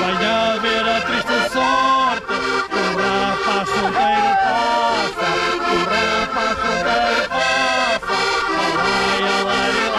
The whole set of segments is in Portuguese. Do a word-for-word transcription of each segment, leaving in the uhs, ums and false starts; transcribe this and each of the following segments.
Vai haver a triste sorte que um rapaz solteiro passa, que um rapaz solteiro passa. Alai, alai,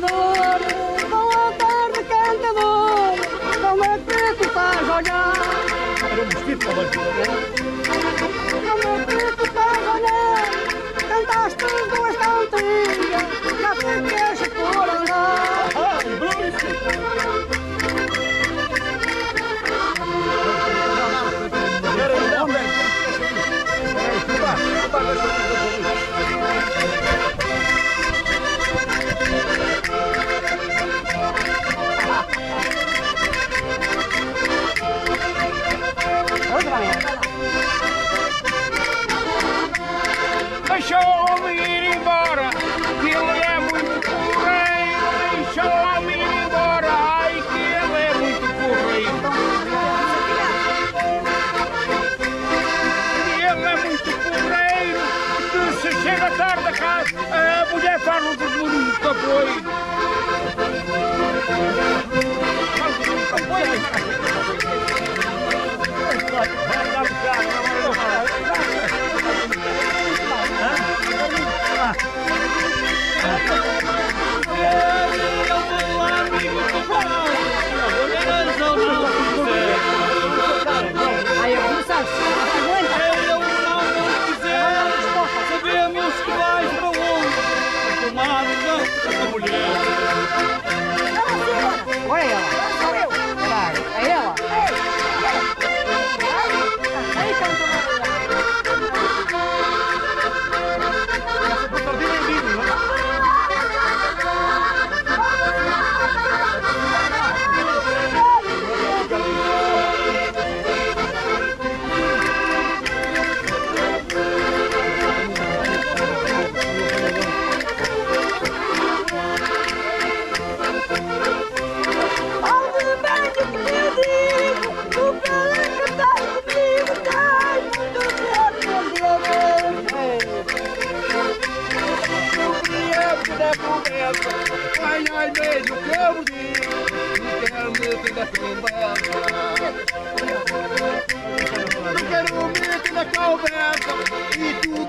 torcedor, com a terra cantador, como é preto para jogar. Era um mosquito para jogar. Como é preto para jogar, cantaste duas cantigas, já te deixa por andar. Ah, bruxo! Deixou-me ir embora, que ele é muito porreiro. Deixou-me ir embora, ai que ele é muito porreiro. Que ele é muito porreiro, que se chega tarde a casa, a mulher faz um desmuro no capoeiro. Ai, ai, beijo, que eu digo, não quero me pegar com. Não quero me pegar com. E tu